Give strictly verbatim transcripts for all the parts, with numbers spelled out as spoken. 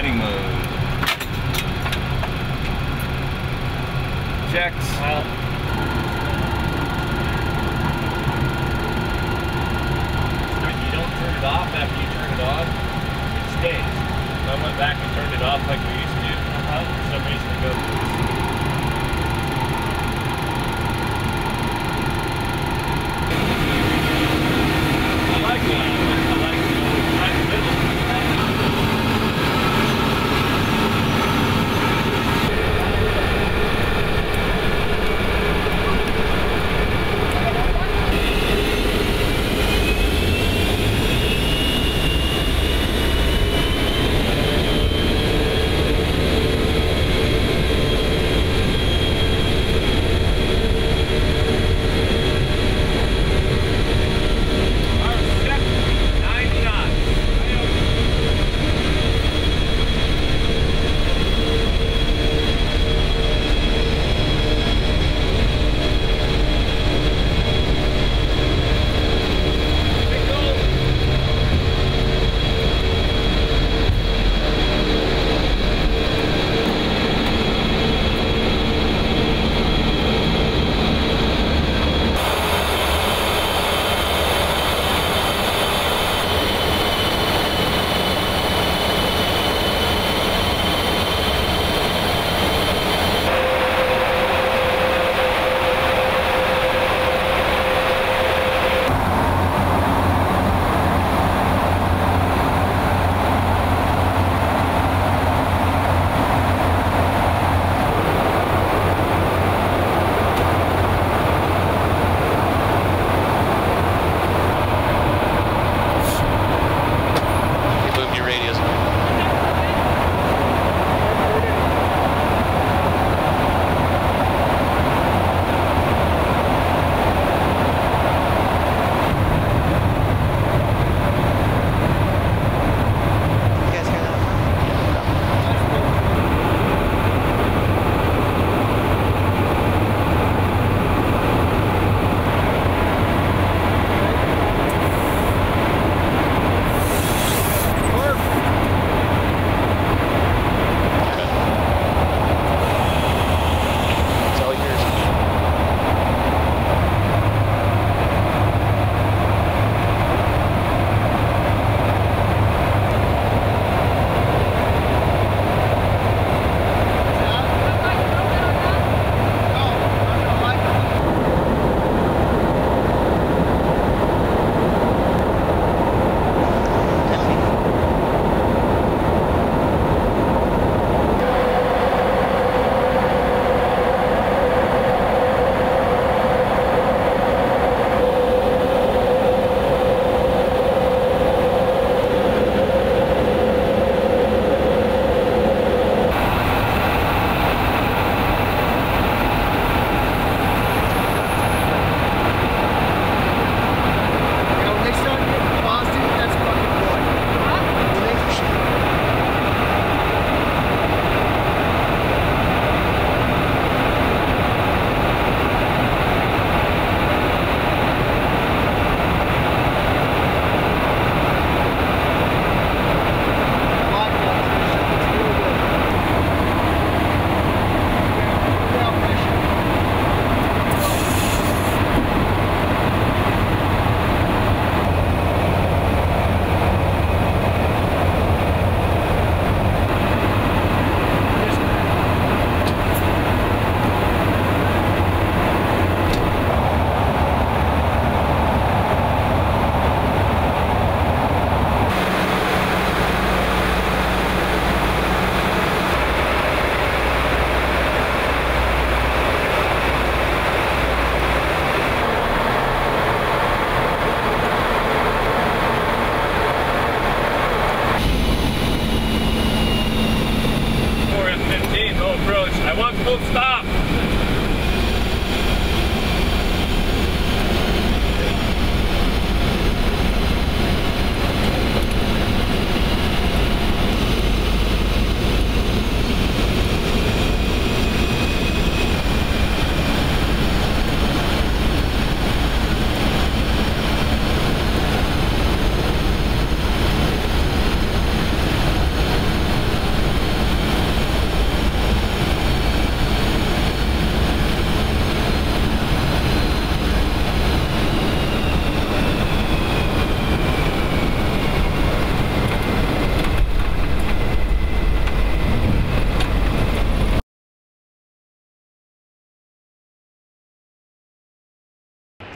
heading mode. Checks. Well. You don't turn it off after you turn it on, it stays. So I went back and turned it off like we used to do. Uh-huh. For some reason it goes loose.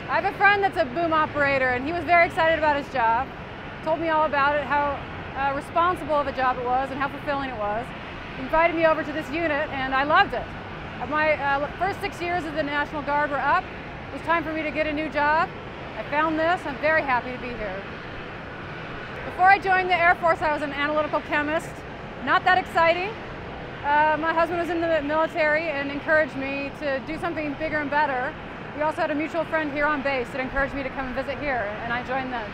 I have a friend that's a boom operator, and he was very excited about his job, told me all about it, how uh, responsible of a job it was and how fulfilling it was. He invited me over to this unit, and I loved it. My uh, first six years of the National Guard were up. It was time for me to get a new job. I found this. I'm very happy to be here. Before I joined the Air Force, I was an analytical chemist. Not that exciting. Uh, my husband was in the military and encouraged me to do something bigger and better. We also had a mutual friend here on base that encouraged me to come and visit here, and I joined them.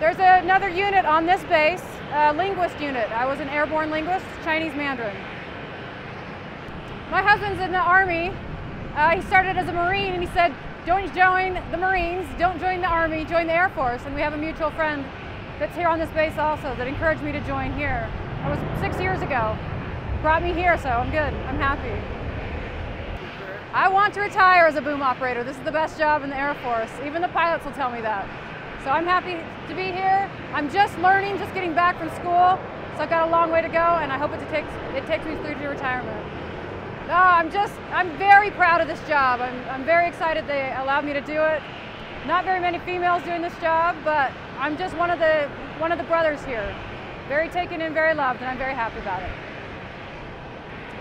There's another unit on this base, a linguist unit. I was an airborne linguist, Chinese Mandarin. My husband's in the Army. Uh, he started as a Marine, and he said, don't join the Marines, don't join the Army, join the Air Force. And we have a mutual friend that's here on this base also that encouraged me to join here. That was six years ago. Brought me here, so I'm good. I'm happy. I want to retire as a boom operator. This is the best job in the Air Force. Even the pilots will tell me that. So I'm happy to be here. I'm just learning, just getting back from school. So I've got a long way to go, and I hope it takes, it takes me through to retirement. No, I'm just, I'm very proud of this job. I'm, I'm very excited they allowed me to do it. Not very many females doing this job, but I'm just one of the, one of the brothers here. Very taken in, very loved, and I'm very happy about it.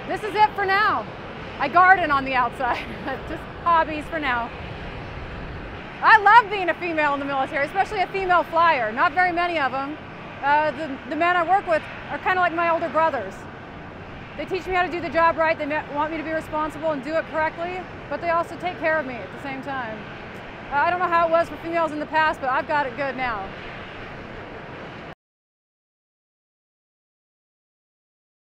This is it for now. I garden on the outside, just hobbies for now. I love being a female in the military, especially a female flyer. Not very many of them. Uh, the, the men I work with are kind of like my older brothers. They teach me how to do the job right, they want me to be responsible and do it correctly, but they also take care of me at the same time. I don't know how it was for females in the past, but I've got it good now.